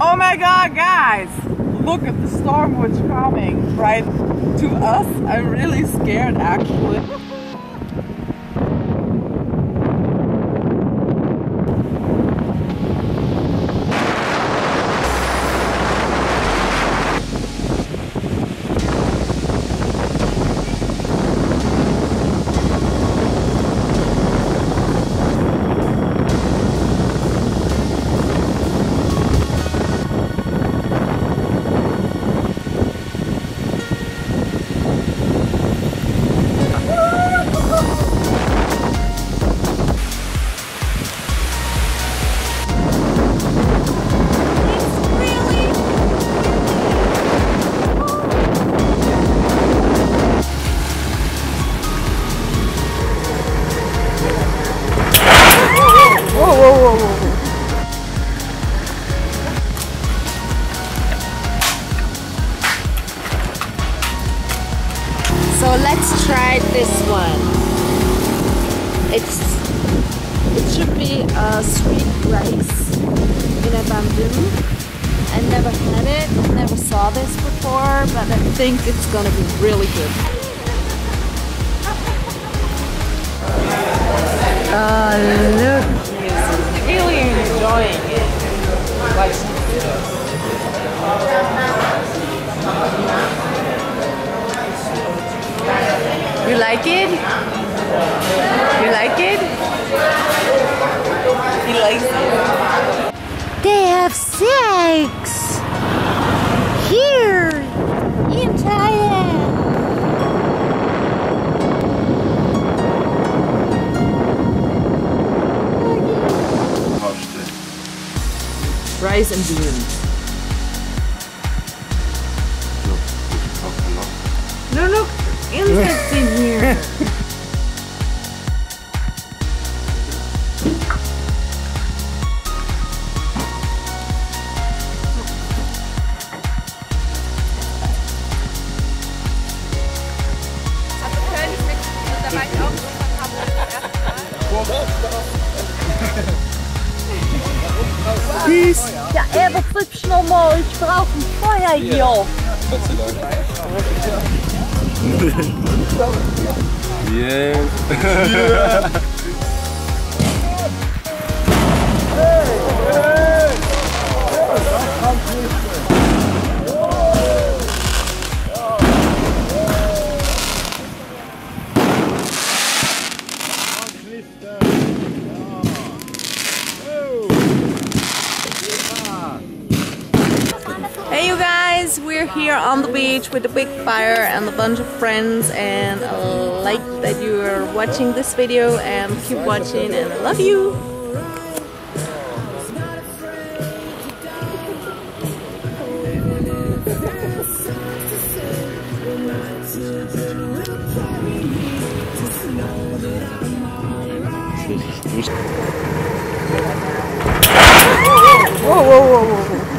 Oh my God, guys, look at the storm which is coming right to us. I'm really scared actually. So let's try this one. It should be a sweet rice in a bamboo. I never had it, never saw this before, but I think it's gonna be really good. Look, he's really enjoying it. You like it? You like it? He likes it. They have snakes here in Thailand. Rice and beans. No, look. Insects in here. Süß. Ja, aber flipsch noch mal. Ich brauche ein Feuer hier. Yeah. Hey you guys, we're here on the beach with a big fire and a bunch of friends, and I like that you are watching this video and keep watching, and I love you! Whoa, whoa, whoa, whoa.